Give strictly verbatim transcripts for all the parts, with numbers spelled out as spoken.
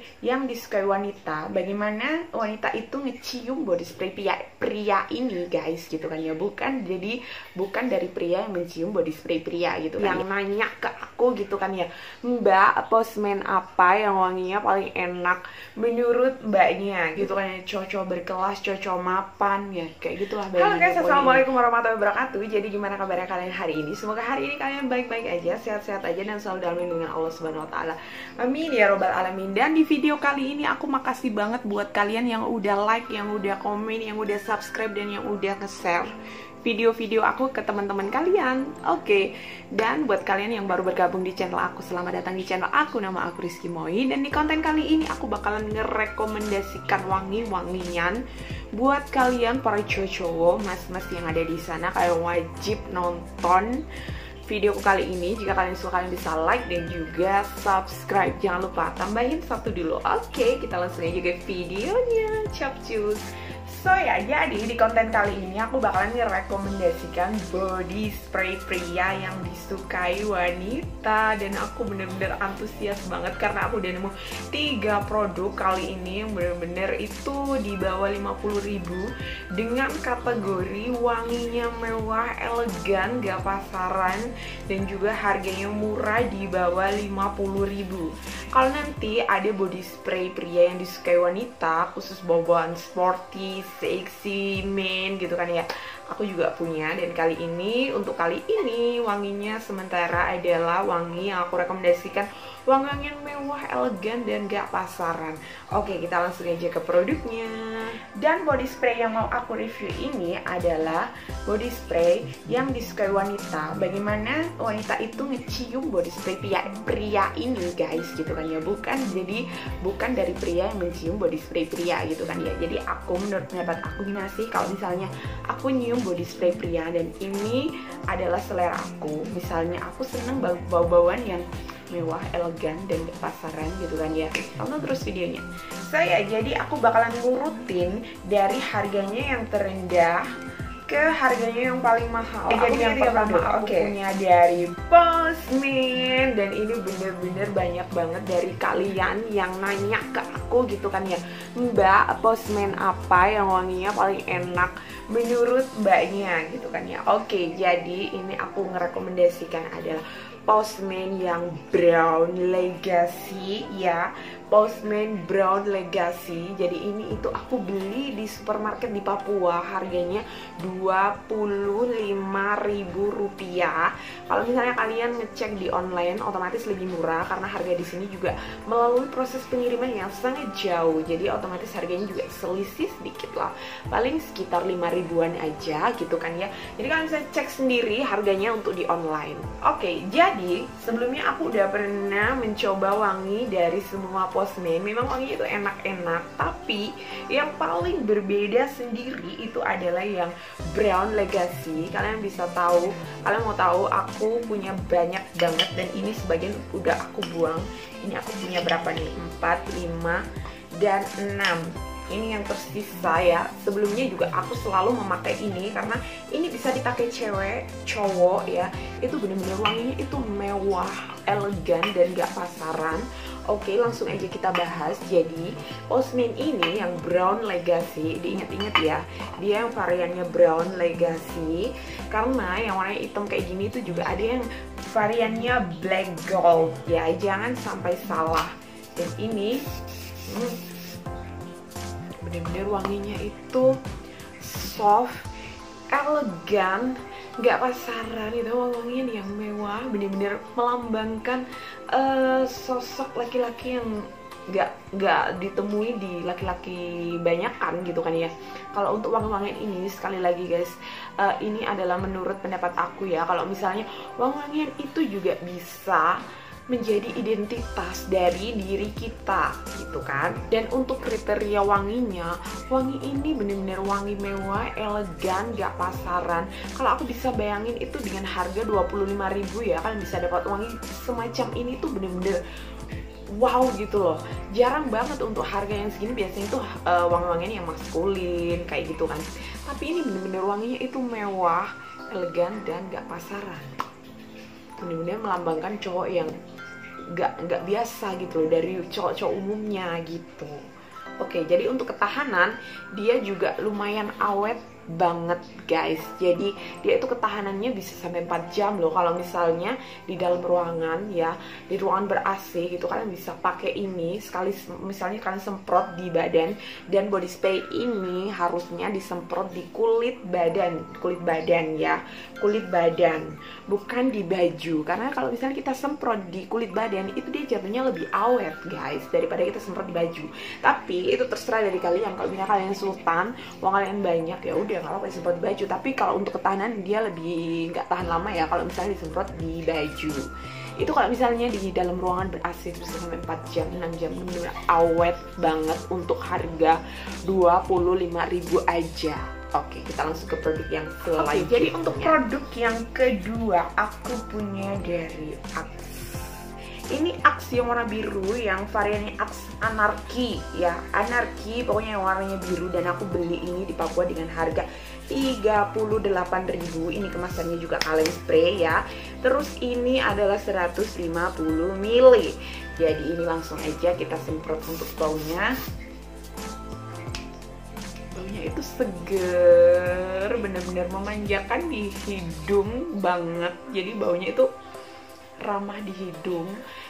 spray yang disukai wanita. Bagaimana wanita itu ngecium body spray pria, pria ini guys gitu kan ya. Bukan jadi bukan dari pria yang mencium body spray pria gitu kan. Yang nanya ke aku gitu kan ya, Mbak, Posh Men apa yang wanginya paling enak menurut mbaknya gitu kan ya. Cocok berkelas, cocok mapan ya, kayak gitulah. Halo guys, assalamualaikum warahmatullahi wabarakatuh. Jadi gimana kabarnya kalian hari ini? Semoga hari ini kalian baik-baik aja, sehat-sehat aja, dan selalu dalam lindungan Allah Subhanahu wa taala. Amin ya robbal alamin. Dan di video kali ini aku makasih banget buat kalian yang udah like, yang udah komen, yang udah subscribe, dan yang udah nge-share video-video aku ke teman-teman kalian. Oke, okay. Dan buat kalian yang baru bergabung di channel aku, selamat datang di channel aku. Nama aku Rizky Mooi, dan di konten kali ini aku bakalan ngerekomendasikan wangi-wangian buat kalian para cowok-cowok, mas-mas yang ada di sana. Kalian wajib nonton videoku kali ini. Jika kalian suka, kalian bisa like dan juga subscribe. Jangan lupa tambahin satu dulu. Oke, okay, kita langsung aja ke videonya. Capcus. So ya, jadi di konten kali ini aku bakalan ngerekomendasikan body spray pria yang disukai wanita. Dan aku bener-bener antusias banget karena aku udah nemu tiga produk kali ini yang bener-bener itu di bawah lima puluh ribu, dengan kategori wanginya mewah, elegan, gak pasaran, dan juga harganya murah di bawah lima puluh ribu. Kalau nanti ada body spray pria yang disukai wanita, khusus bawaan sporty, sexy men gitu kan ya, aku juga punya. Dan kali ini, untuk kali ini wanginya sementara adalah wangi yang aku rekomendasikan, wangi yang mewah, elegan, dan gak pasaran. Oke, kita langsung aja ke produknya. Dan body spray yang mau aku review ini adalah body spray yang disukai wanita. Bagaimana wanita itu ngecium body spray pria, pria ini guys gitu kan ya. Bukan jadi bukan dari pria yang mencium body spray pria gitu kan ya. Jadi aku, menurut pendapat aku, gimana sih kalau misalnya aku nyium body spray pria, dan ini adalah selera aku. Misalnya aku seneng bau-bauan yang mewah, elegan, dan pasaran gitu kan ya. Tonton terus videonya. Saya so, jadi aku bakalan ngurutin dari harganya yang terendah ke harganya yang paling mahal. Eh, jadi yang pertama aku okay. punya dari Posh Men, dan ini bener-bener banyak banget dari kalian yang nanya ke aku gitu kan ya, Mbak, Posh Men apa yang wanginya paling enak menurut mbaknya gitu kan ya. Oke, okay, jadi ini aku ngerekomendasikan adalah Posh Men yang brown legacy ya, Posh Men brown legacy. Jadi ini itu aku beli di supermarket di Papua, harganya dua puluh lima ribu rupiah. Kalau misalnya kalian ngecek di online, otomatis lebih murah karena harga di sini juga melalui proses pengiriman yang sangat jauh. Jadi otomatis harganya juga selisih sedikit lah, paling sekitar lima ribuan aja gitu kan ya. Jadi kalian bisa cek sendiri harganya untuk di online. Oke, jadi Jadi, sebelumnya aku udah pernah mencoba wangi dari semua Posh Men. Memang wanginya itu enak-enak, tapi yang paling berbeda sendiri itu adalah yang brown legacy. Kalian bisa tahu, kalian mau tahu aku punya banyak banget, dan ini sebagian udah aku buang. Ini aku punya berapa nih? empat, lima, dan enam. Ini yang tersisa ya. Sebelumnya juga aku selalu memakai ini karena ini bisa dipakai cewek, cowok ya. Itu bener-bener wanginya itu mewah, elegan, dan gak pasaran. Oke, langsung aja kita bahas. Jadi Posh Men ini yang brown legacy, diingat-ingat ya, dia yang variannya brown legacy. Karena yang warnanya hitam kayak gini itu juga ada yang variannya black gold ya, jangan sampai salah. Dan ini hmm, bener-bener wanginya itu soft, elegan, nggak pasaran. Itu wanginya yang mewah, bener-bener melambangkan uh, sosok laki-laki yang nggak nggak ditemui di laki-laki banyakan gitu kan ya. Kalau untuk wangi-wangian ini, sekali lagi guys, uh, ini adalah menurut pendapat aku ya. Kalau misalnya wangi-wangian itu juga bisa menjadi identitas dari diri kita gitu kan. Dan untuk kriteria wanginya, wangi ini bener-bener wangi mewah, elegan, gak pasaran. Kalau aku bisa bayangin itu dengan harga dua puluh lima ribu ya, kalian bisa dapat wangi semacam ini tuh bener-bener wow gitu loh. Jarang banget untuk harga yang segini, biasanya tuh uh, wangi-wangian yang maskulin kayak gitu kan. Tapi ini bener-bener wanginya itu mewah, elegan, dan gak pasaran. Bener-bener melambangkan cowok yang nggak nggak biasa gitu loh dari cowok-cowok umumnya gitu. Oke, jadi untuk ketahanan dia juga lumayan awet banget guys. Jadi dia itu ketahanannya bisa sampai empat jam loh. Kalau misalnya di dalam ruangan ya, di ruangan ber-A C gitu, kalian bisa pakai ini sekali. Misalnya kalian semprot di badan, dan body spray ini harusnya disemprot di kulit badan, kulit badan ya, kulit badan, bukan di baju. Karena kalau misalnya kita semprot di kulit badan itu dia jatuhnya lebih awet guys daripada kita semprot di baju. Tapi itu terserah dari kalian. Kalau misalnya kalian sultan, uang kalian banyak ya udah nggak apa-apa disemprot baju. Tapi kalau untuk ketahanan dia lebih nggak tahan lama ya kalau misalnya disemprot di baju. Itu kalau misalnya di dalam ruangan ber-A C terus sampai empat jam enam jam, benar-benar awet banget untuk harga dua puluh lima ribu aja. Oke, kita langsung ke produk yang selanjutnya. Oke, jadi untuk produk yang kedua aku punya dari Axe. Ini Axe yang warna biru, yang variannya Axe Anarchy ya, Anarchy pokoknya yang warnanya biru. Dan aku beli ini di Papua dengan harga tiga puluh delapan ribu. Ini kemasannya juga kaleng spray ya. Terus ini adalah seratus lima puluh mililiter. Jadi ini langsung aja kita semprot untuk baunya. Baunya itu seger, bener-bener memanjakan di hidung banget. Jadi baunya itu ramah di hidung,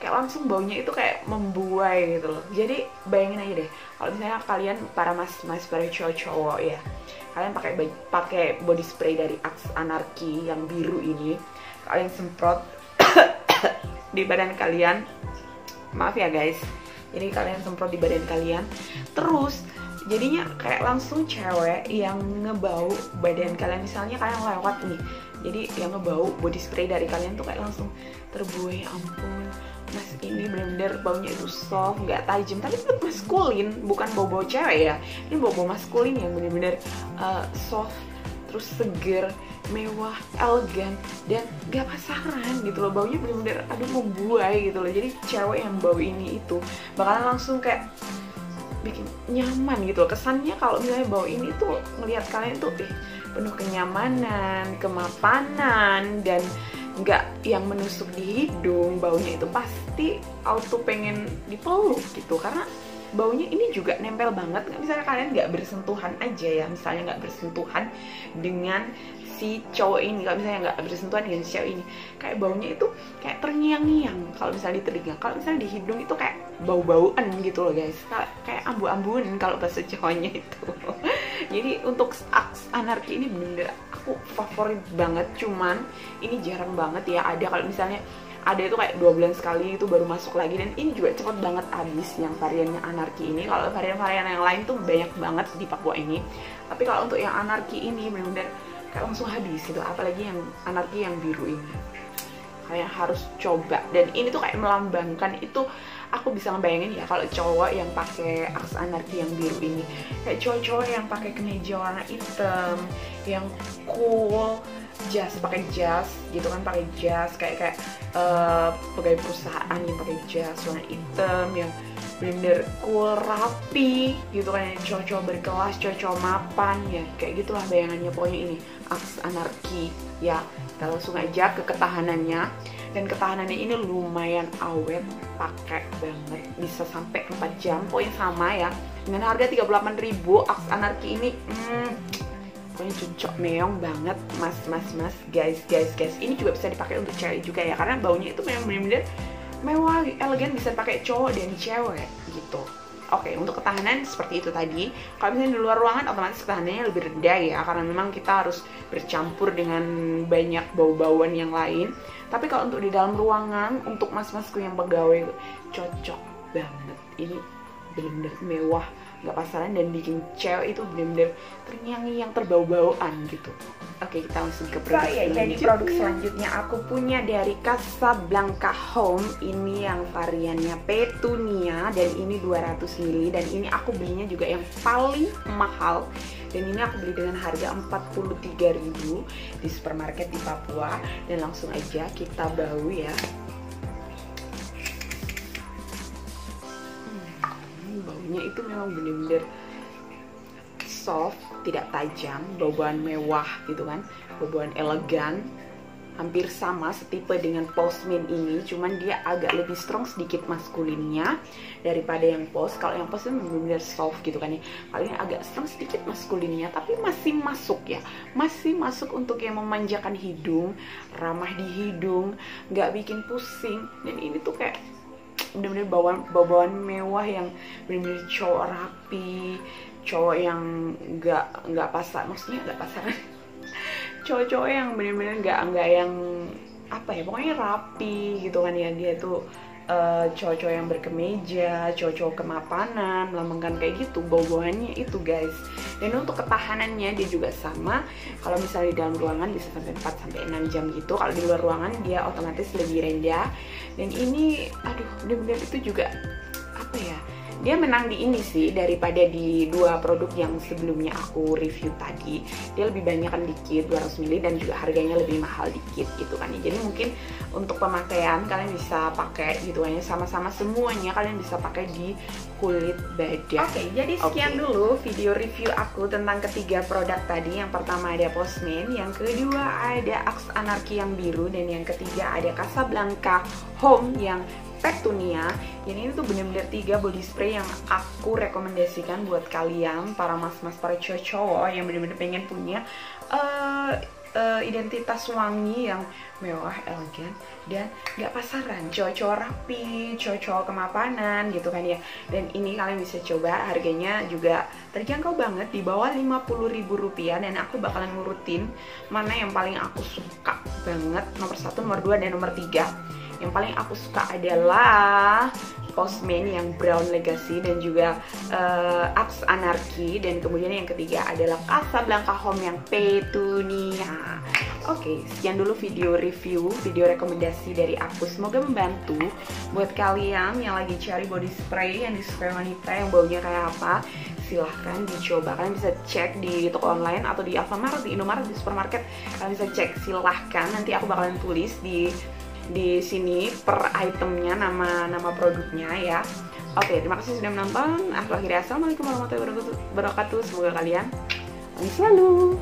kayak langsung baunya itu kayak membuai gitu loh. Jadi bayangin aja deh, kalau misalnya kalian para mas-mas, para cowok-cowok ya, kalian pakai pakai body spray dari Axe Anarchy yang biru ini, kalian semprot di badan kalian. Maaf ya guys, jadi kalian semprot di badan kalian, terus jadinya kayak langsung cewek yang ngebau badan kalian. Misalnya kalian lewat nih, jadi yang ngebau body spray dari kalian tuh kayak langsung terbuai. Ampun mas, ini bener-bener baunya itu soft, nggak tajam, tapi tetap maskulin, bukan bau-bau cewek ya. Ini bau-bau maskulin yang bener-bener uh, soft, terus seger, mewah, elegan, dan gak pasaran gitu loh. Baunya bener-bener aduh membuai gitu loh. Jadi cewek yang bau ini itu bakalan langsung kayak bikin nyaman gitu loh. Kesannya kalau misalnya bau ini tuh ngelihat kalian tuh eh, penuh kenyamanan, kemapanan, dan nggak yang menusuk di hidung. Baunya itu pasti auto pengen dipeluk gitu, karena baunya ini juga nempel banget. Misalnya kalian nggak bersentuhan aja ya, misalnya nggak bersentuhan dengan si cowok ini, kalau misalnya nggak bersentuhan dengan si cowok ini, kayak baunya itu kayak terngiang-ngiang kalau misalnya di telinga. Kalau misalnya di hidung itu kayak bau-bauan gitu loh guys, kayak ambu-ambuan kalau bahasa cowoknya itu. Jadi untuk Axe Anarchy ini bener-bener aku favorit banget, cuman ini jarang banget ya ada. Kalau misalnya ada itu kayak dua bulan sekali itu baru masuk lagi, dan ini juga cepet banget habis yang variannya Anarchy ini. Kalau varian-varian yang lain tuh banyak banget di Papua ini, tapi kalau untuk yang Anarchy ini bener-bener kayak langsung habis gitu. Apalagi yang Anarchy yang biru ini, kalian harus coba. Dan ini tuh kayak melambangkan itu, aku bisa ngebayangin ya kalau cowok yang pakai Axe Anarchy yang biru ini, kayak cowok-cowok yang pakai kemeja warna hitam yang cool, jas, pakai jas gitu kan, pakai jas kayak kayak uh, pegawai perusahaan yang pakai jas warna hitam yang bener cool, rapi gitu kan, cowok-cowok berkelas, cowok-cowok mapan ya, kayak gitulah bayangannya. Pokoknya ini Axe Anarchy ya. Kita langsung aja ke ketahanannya, dan ketahanannya ini lumayan awet, pakai banget, bisa sampai empat jam. Pokoknya sama ya dengan harga tiga puluh delapan ribu. Axe Anarchy ini hmm, pokoknya cocok meong banget mas mas mas guys guys guys. Ini juga bisa dipakai untuk cewek juga ya, karena baunya itu memang bener-bener mewah, elegan, bisa pakai cowok dan cewek gitu. Oke, untuk ketahanan seperti itu tadi. Kalau misalnya di luar ruangan otomatis ketahanannya lebih rendah ya, karena memang kita harus bercampur dengan banyak bau-bauan yang lain. Tapi kalau untuk di dalam ruangan, untuk mas-masku yang pegawai, cocok banget. Ini bener-bener mewah, nggak pasaran, dan bikin cewek itu bener-bener terngiang-ngiang, terbau-bauan gitu. Oke, kita langsung ke produk so, ya, selanjutnya. Jadi produk selanjutnya aku punya dari Casablanca Homme. Ini yang variannya Petunia, dan ini dua ratus mililiter. Dan ini aku belinya juga yang paling mahal, dan ini aku beli dengan harga empat puluh tiga ribu di supermarket di Papua. Dan langsung aja kita bau ya. Baunya itu memang bener-bener soft, tidak tajam, bau-bauan mewah gitu kan, bau-bauan elegan. hampir sama setipe dengan Posh Men ini, cuman dia agak lebih strong sedikit maskulinnya daripada yang Posh. Kalau yang Posh itu benar-benar soft gitu kan ya, paling agak strong sedikit maskulinnya, tapi masih masuk ya, masih masuk untuk yang memanjakan hidung, ramah di hidung, nggak bikin pusing. Dan ini tuh kayak bener-bener bawaan-bawaan mewah yang bener-bener cowok rapi, cowok yang nggak nggak pasar, maksudnya nggak pasaran, cowok-cowok yang bener-bener nggak nggak yang apa ya, pokoknya rapi gitu kan ya. Dia tuh uh, cowok-cowok yang berkemeja, cowok-cowok kemapanan, melambangkan kayak gitu bau-bauannya itu guys. Dan untuk ketahanannya dia juga sama, kalau misalnya di dalam ruangan bisa sampai empat sampai enam jam gitu, kalau di luar ruangan dia otomatis lebih rendah. Dan ini aduh bener-bener itu juga apa ya, dia menang di ini sih daripada di dua produk yang sebelumnya aku review tadi. Dia lebih banyakan dikit, dua ratus mililiter, dan juga harganya lebih mahal dikit gitu kan. Jadi mungkin untuk pemakaian kalian bisa pakai gitu kan, sama-sama semuanya kalian bisa pakai di kulit badan. Oke, okay, jadi sekian okay. dulu video review aku tentang ketiga produk tadi. Yang pertama ada Posh Men, yang kedua ada Axe Anarchy yang biru, dan yang ketiga ada Casablanca Homme yang Petunia. Ini tuh bener-bener tiga body spray yang aku rekomendasikan buat kalian para mas-mas, para cowok-cowok yang bener-bener pengen punya uh, uh, identitas wangi yang mewah, elegan, dan gak pasaran, cowok-cowok rapi, cowok-cowok kemapanan gitu kan ya. Dan ini kalian bisa coba, harganya juga terjangkau banget, di bawah lima puluh ribu rupiah. Dan aku bakalan ngurutin mana yang paling aku suka banget, nomor satu, nomor dua, dan nomor tiga. Yang paling aku suka adalah Posh Men yang Brown Legacy, dan juga uh, Axe Anarchy, dan kemudian yang ketiga adalah Casablanca Homme yang Petunia. Oke, okay, sekian dulu video review, video rekomendasi dari aku. Semoga membantu buat kalian yang lagi cari body spray yang disukai wanita, yang baunya kayak apa, silahkan dicoba. Kalian bisa cek di toko online atau di Alfamart, di Indomaret, di supermarket. Kalian bisa cek, silahkan. Nanti aku bakalan tulis di di sini per itemnya nama nama produknya ya. Oke, terima kasih sudah menonton. Aku akhiri, assalamualaikum warahmatullahi wabarakatuh. Semoga kalian selalu